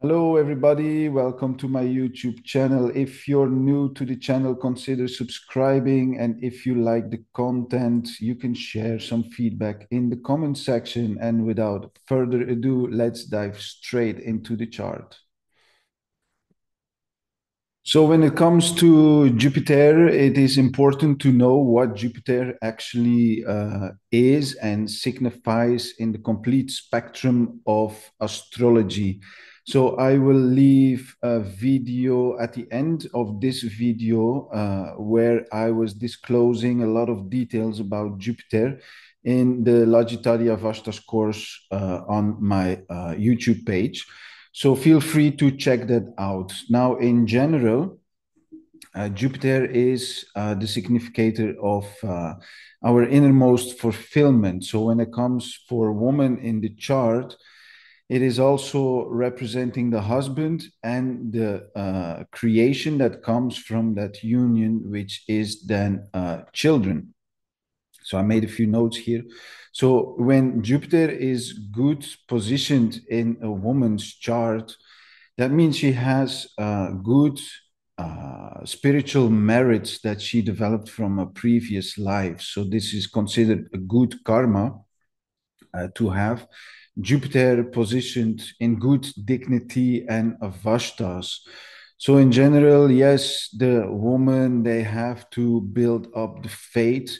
Hello everybody, welcome to my YouTube channel. If you're new to the channel, consider subscribing, and if you like the content, you can share some feedback in the comment section. And without further ado, let's dive straight into the chart. So when it comes to Jupiter, it is important to know what Jupiter actually is and signifies in the complete spectrum of astrology. So I will leave a video at the end of this video where I was disclosing a lot of details about Jupiter in the Lajitarya Vashta's course on my YouTube page. So feel free to check that out. Now, in general, Jupiter is the significator of our innermost fulfillment. So when it comes for woman in the chart, it is also representing the husband and the creation that comes from that union, which is then children. So I made a few notes here. So when Jupiter is good positioned in a woman's chart, that means she has good spiritual merits that she developed from a previous life. So this is considered a good karma to have. Jupiter positioned in good dignity and avastas. So in general, yes, the woman, they have to build up the faith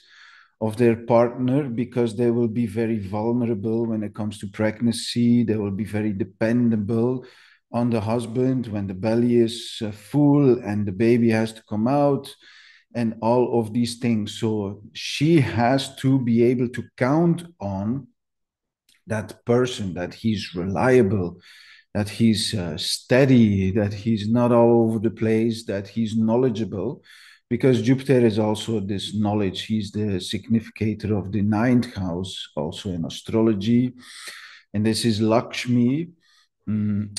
of their partner because they will be very vulnerable when it comes to pregnancy. They will be very dependable on the husband when the belly is full and the baby has to come out and all of these things. So she has to be able to count on that person, that he's reliable, that he's steady, that he's not all over the place, that he's knowledgeable, because Jupiter is also this knowledge. He's the significator of the 9th house, also in astrology. And this is Lakshmi. And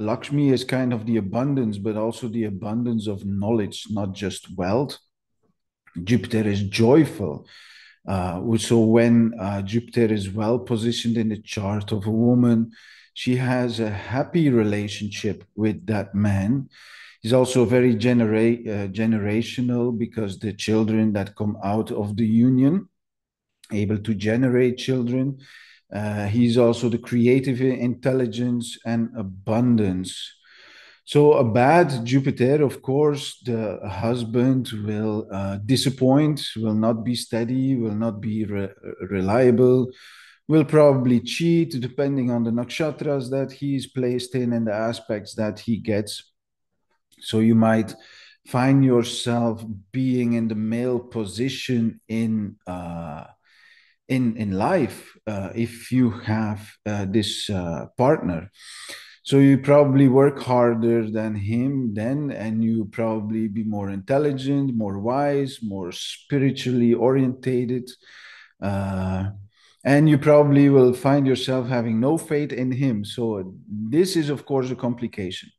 Lakshmi is kind of the abundance, but also the abundance of knowledge, not just wealth. Jupiter is joyful. So when Jupiter is well positioned in the chart of a woman, she has a happy relationship with that man. He's also very generational because the children that come out of the union, able to generate children. He's also the creative intelligence and abundance. So a bad Jupiter, of course, the husband will disappoint, will not be steady, will not be reliable, will probably cheat depending on the nakshatras that he is placed in and the aspects that he gets. So you might find yourself being in the male position in life if you have this partner. So you probably work harder than him then, and you probably be more intelligent, more wise, more spiritually orientated. And you probably will find yourself having no faith in him. So this is, of course, a complication.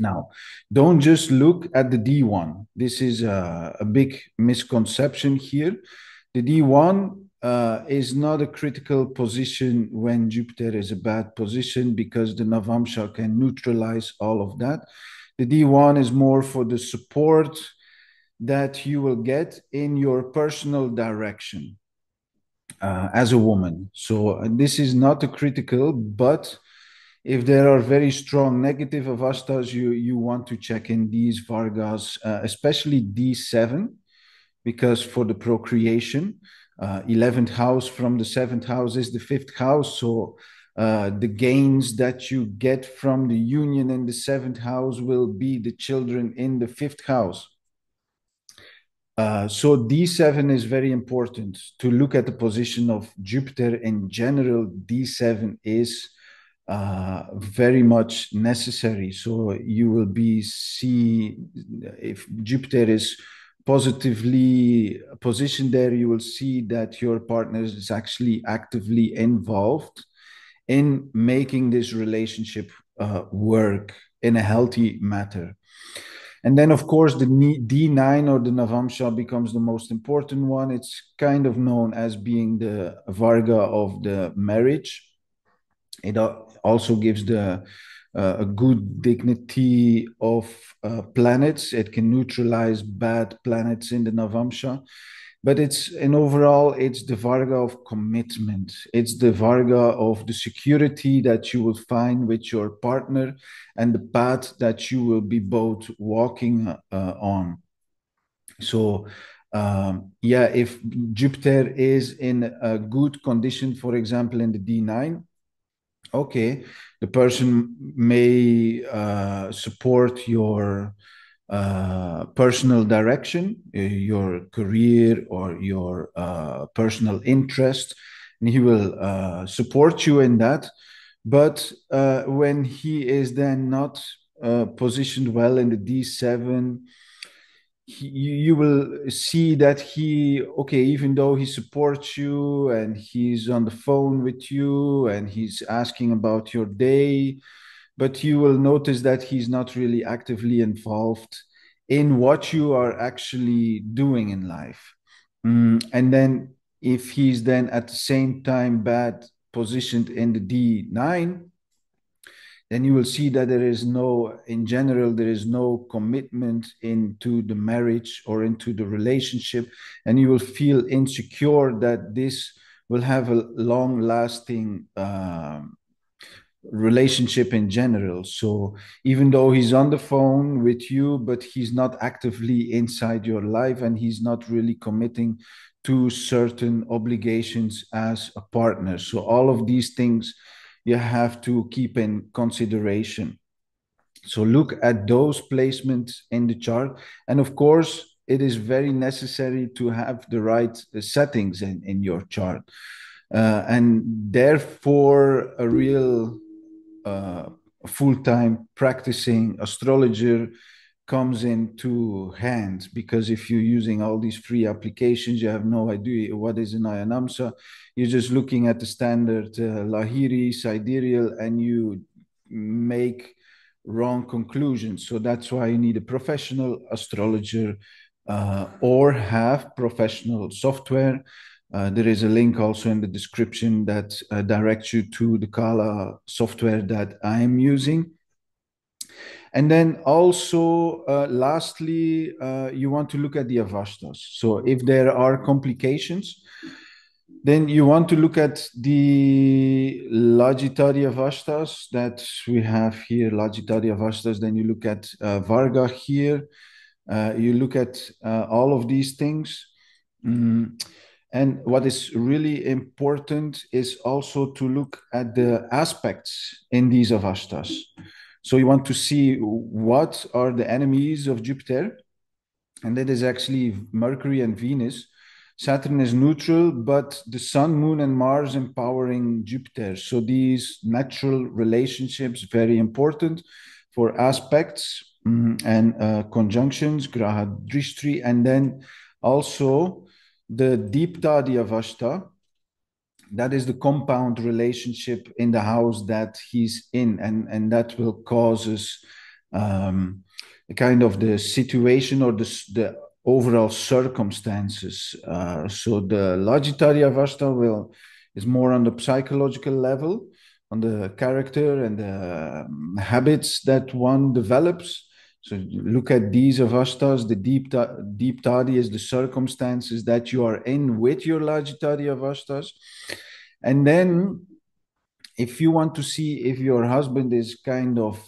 Now, don't just look at the D1. This is a big misconception here. The D1 is not a critical position when Jupiter is a bad position because the Navamsha can neutralize all of that. The D1 is more for the support that you will get in your personal direction as a woman. So this is not a critical, but if there are very strong negative avastas, you want to check in these Vargas, especially D7, because for the procreation, 11th house from the 7th house is the 5th house. So the gains that you get from the union in the 7th house will be the children in the 5th house. So D7 is very important to look at the position of Jupiter in general. D7 is very much necessary. So you will see if Jupiter is positively positioned there, you will see that your partner is actually actively involved in making this relationship work in a healthy manner. And then, of course, the D9 or the Navamsha becomes the most important one. It's kind of known as being the Varga of the marriage. It also gives the a good dignity of planets. It can neutralize bad planets in the Navamsha. But it's, and overall, it's the Varga of commitment. It's the Varga of the security that you will find with your partner and the path that you will be both walking on. So, yeah, if Jupiter is in a good condition, for example, in the D9, okay, the person may support your personal direction, your career, or your personal interest, and he will support you in that. But when he is then not positioned well in the D7, you will see that he, okay, even though he supports you and he's on the phone with you and he's asking about your day, but you will notice that he's not really actively involved in what you are actually doing in life. And then if he's then at the same time bad positioned in the D9, then you will see that there is no, in general, there is no commitment into the marriage or into the relationship. And you will feel insecure that this will have a long-lasting relationship in general. So even though he's on the phone with you, but he's not actively inside your life and he's not really committing to certain obligations as a partner. So all of these things you have to keep in consideration. So look at those placements in the chart. And of course, it is very necessary to have the right settings in your chart. And therefore, a real full-time practicing astrologer comes into hand, because if you're using all these free applications, you have no idea what is an Ayanamsa. You're just looking at the standard Lahiri, Sidereal, and you make wrong conclusions. So that's why you need a professional astrologer or have professional software. There is a link also in the description that directs you to the Kala software that I am using. And then also, lastly, you want to look at the Avastas. So if there are complications, then you want to look at the Lajitarya Vashtas that we have here, Lajitarya Vashtas. Then you look at Varga here. You look at all of these things. And what is really important is also to look at the aspects in these Avastas. So you want to see what are the enemies of Jupiter, and that is actually Mercury and Venus. Saturn is neutral, but the Sun, Moon, and Mars empowering Jupiter. So these natural relationships, very important for aspects and conjunctions, Graha Drishtri, and then also the Deeptadi Vashta. That is the compound relationship in the house that he's in, and that will cause kind of the situation or the overall circumstances. So the Lajitarya Vashta is more on the psychological level, on the character and the habits that one develops. So look at these Avastas. The Deeptadi is the circumstances that you are in with your Lagitari Avastas. And then if you want to see if your husband is kind of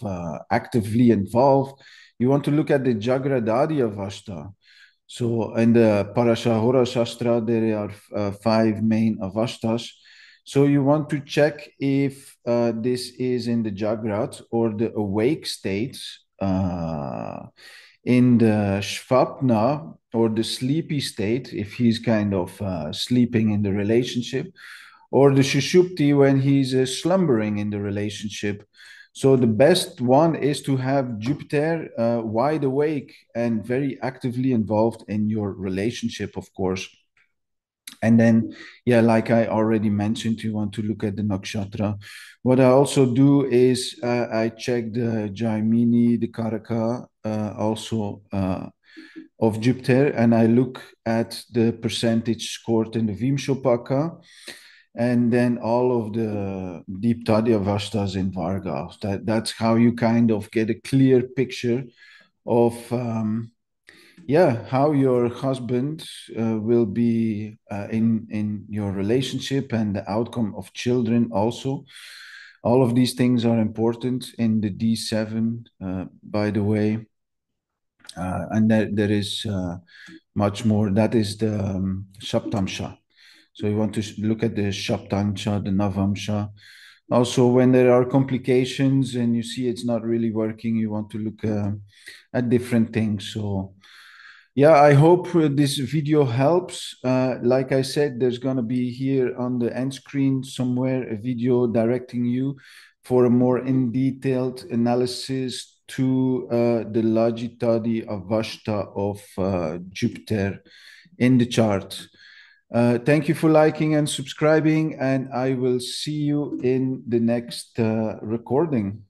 actively involved, you want to look at the Jagradadi Avasta. So in the Parashahura Shastra, there are 5 main Avastas. So you want to check if this is in the Jagrat or the awake states. In the Svapna or the sleepy state, if he's kind of sleeping in the relationship, or the Sushupti when he's slumbering in the relationship. So the best one is to have Jupiter wide awake and very actively involved in your relationship, of course. And then, yeah, like I already mentioned, you want to look at the nakshatra. What I also do is I check the Jaimini, the Karaka, also of Jupiter, and I look at the percentage scored in the Vimshopaka. and then all of the Deeptadi Avastas in Vargas. That's how you kind of get a clear picture of how your husband will be in your relationship and the outcome of children also. All of these things are important in the D7, by the way. And there is much more. That is the Saptamsha. So you want to look at the Saptamsha, the Navamsha. Also, when there are complications and you see it's not really working, you want to look at different things. So, I hope this video helps. Like I said, there's going to be here on the end screen somewhere a video directing you for a more in-detailed analysis to the Lagitari Avashta of Jupiter in the chart. Thank you for liking and subscribing, and I will see you in the next recording.